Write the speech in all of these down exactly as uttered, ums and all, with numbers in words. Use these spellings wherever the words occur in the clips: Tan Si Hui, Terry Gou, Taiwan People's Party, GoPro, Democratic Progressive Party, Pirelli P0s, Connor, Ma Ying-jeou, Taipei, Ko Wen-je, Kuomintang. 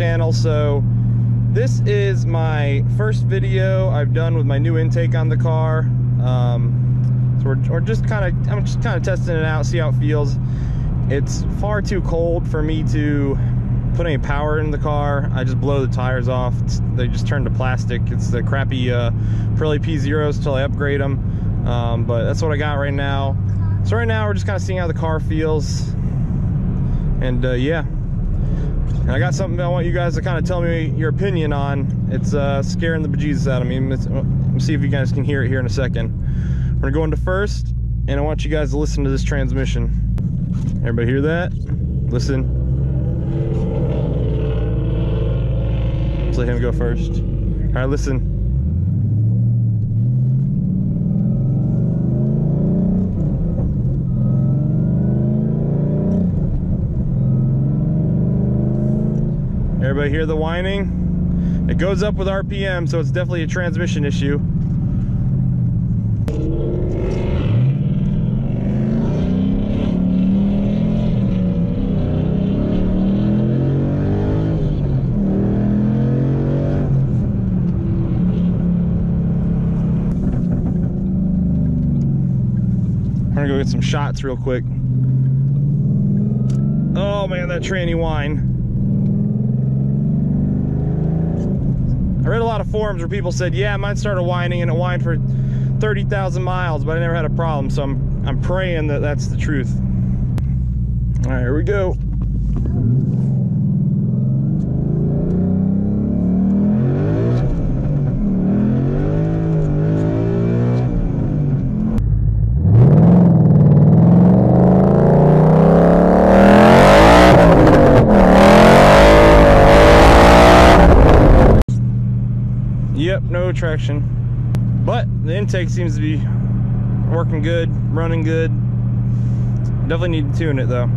channel. So this is my first video I've done with my new intake on the car. Um, so we're, we're just kind of, I'm just kind of testing it out, see how it feels. It's far too cold for me to put any power in the car. I just blow the tires off. It's, they just turn to plastic. It's the crappy uh, Pirelli P zeros till I upgrade them. Um, but that's what I got right now. So right now we're just kind of seeing how the car feels. And uh, yeah, and I got something I want you guys to kind of tell me your opinion on. It's uh, scaring the bejesus out of me. Let's see if you guys can hear it here in a second. We're gonna go into first, and I want you guys to listen to this transmission. Everybody hear that? Listen. Let's let him go first. All right, listen. Everybody hear the whining? It goes up with R P M, so it's definitely a transmission issue. I'm gonna go get some shots real quick. Oh man, that tranny whine. I read a lot of forums where people said, yeah, mine started whining and it whined for thirty thousand miles, but I never had a problem, so I'm, I'm praying that that's the truth. All right, here we go. Yep, no traction, but the intake seems to be working good, running good. Definitely need to tune it though.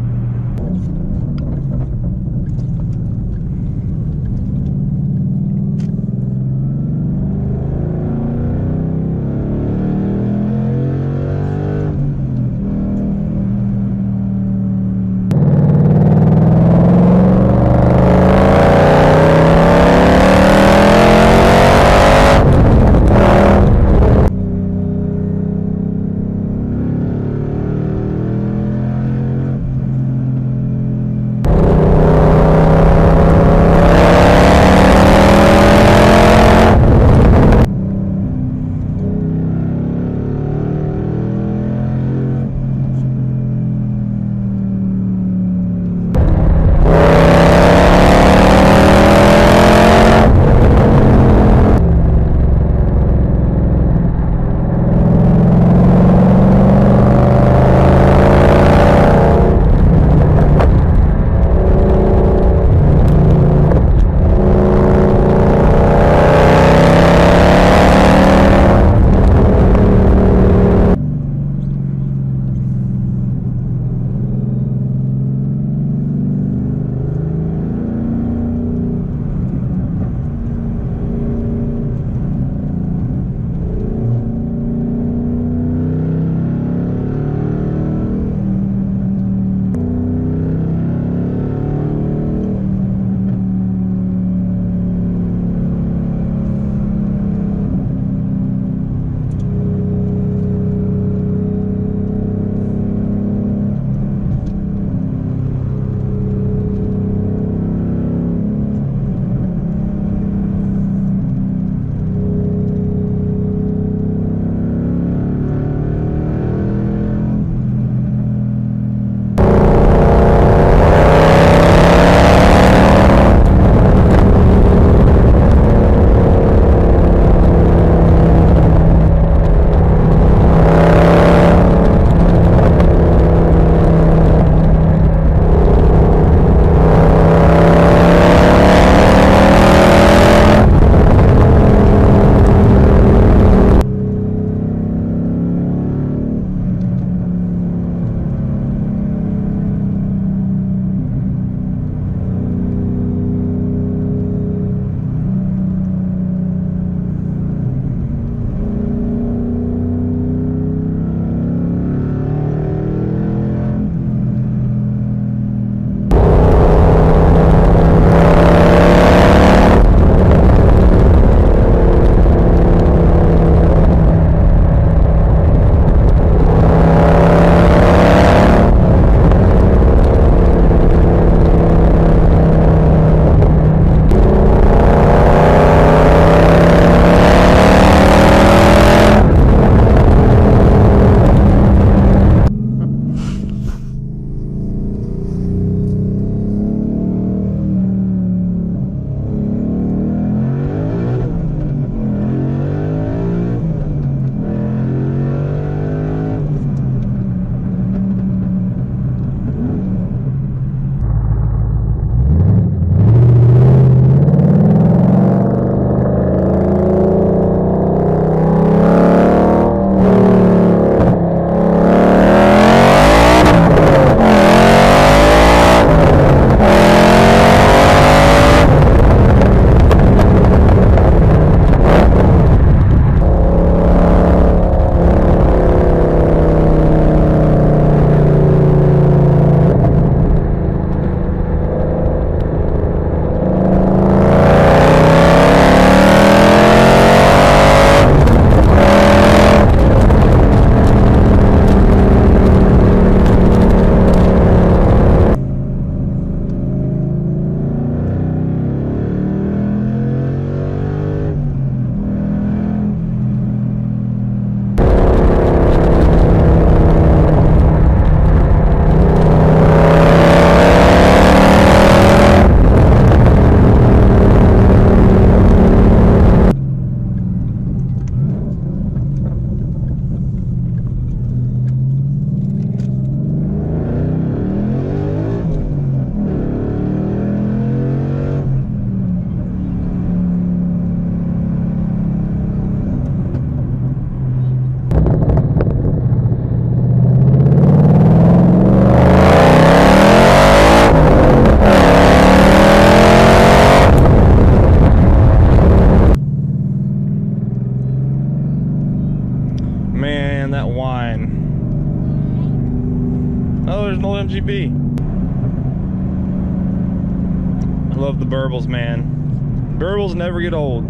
be. I love the Burbles, man. Burbles never get old.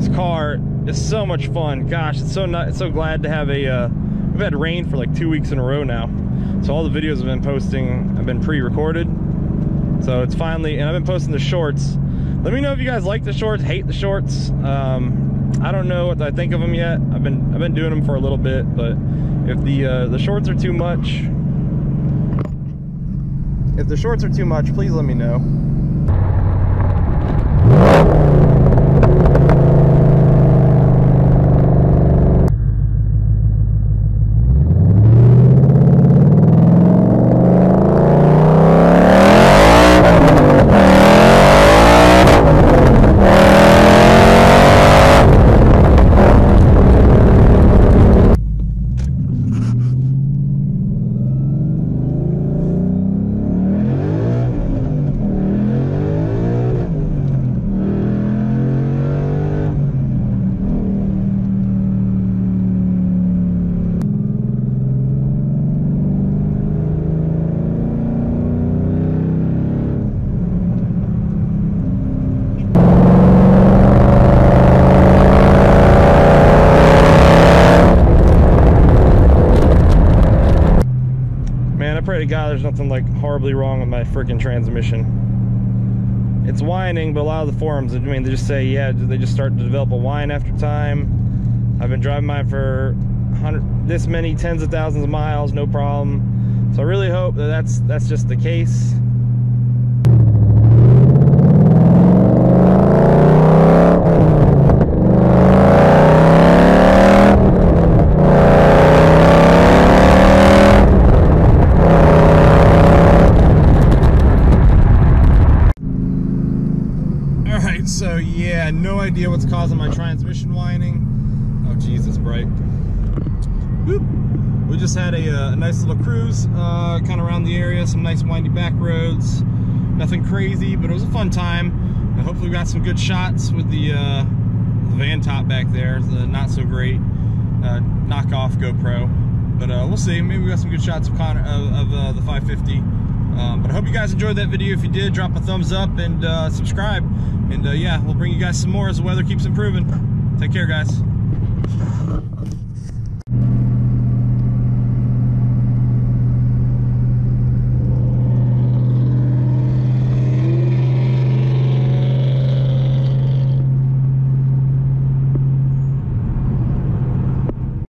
This car is so much fun. Gosh, it's so nice. So glad to have a. Uh, we've had rain for like two weeks in a row now, so all the videos I've been posting have been pre-recorded. So it's finally, and I've been posting the shorts. Let me know if you guys like the shorts, hate the shorts. Um, I don't know what I think of them yet. I've been I've been doing them for a little bit, but if the uh, the shorts are too much, if the shorts are too much, please let me know. God, there's nothing like horribly wrong with my freaking transmission. It's whining, but a lot of the forums, I mean, they just say, yeah, they just start to develop a whine after time. I've been driving mine for hundred, this many tens of thousands of miles, no problem. So I really hope that that's that's just the case. So yeah, no idea what's causing my transmission whining. Oh Jesus, bright. Whoop. We just had a, uh, a nice little cruise, uh, kind of around the area, some nice windy back roads. Nothing crazy, but it was a fun time. And hopefully we got some good shots with the, uh, the van top back there, the not so great uh, knockoff GoPro. But uh, we'll see. Maybe we got some good shots of Connor of, of uh, the five fifty. Um, but I hope you guys enjoyed that video. If you did, drop a thumbs up and uh, subscribe. And uh, yeah, we'll bring you guys some more as the weather keeps improving. Take care, guys.